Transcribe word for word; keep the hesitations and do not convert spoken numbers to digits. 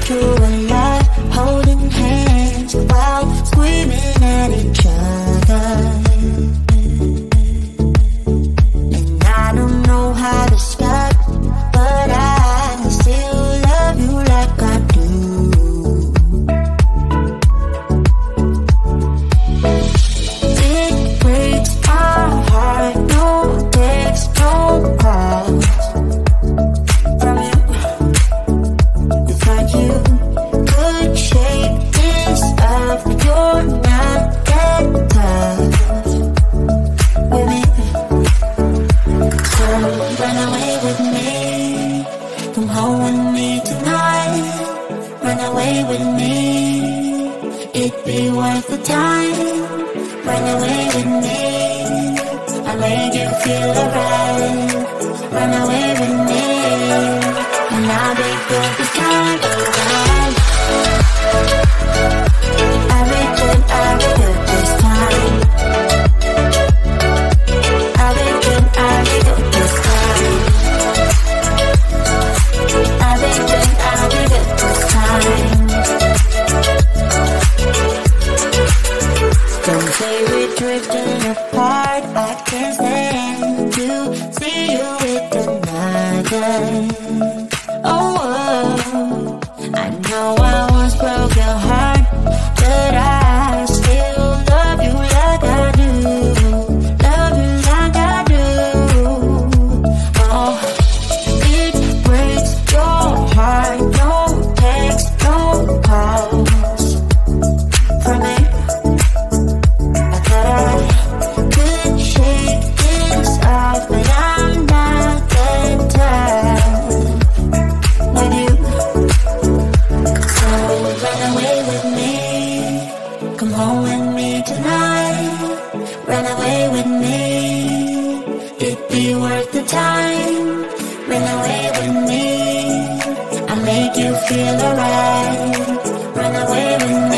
living through a lot, holding hands while screaming at each other. And I don't know how to stop, but I still love you like I do. It breaks my heart, no text, no call. Feel alright, run away with me.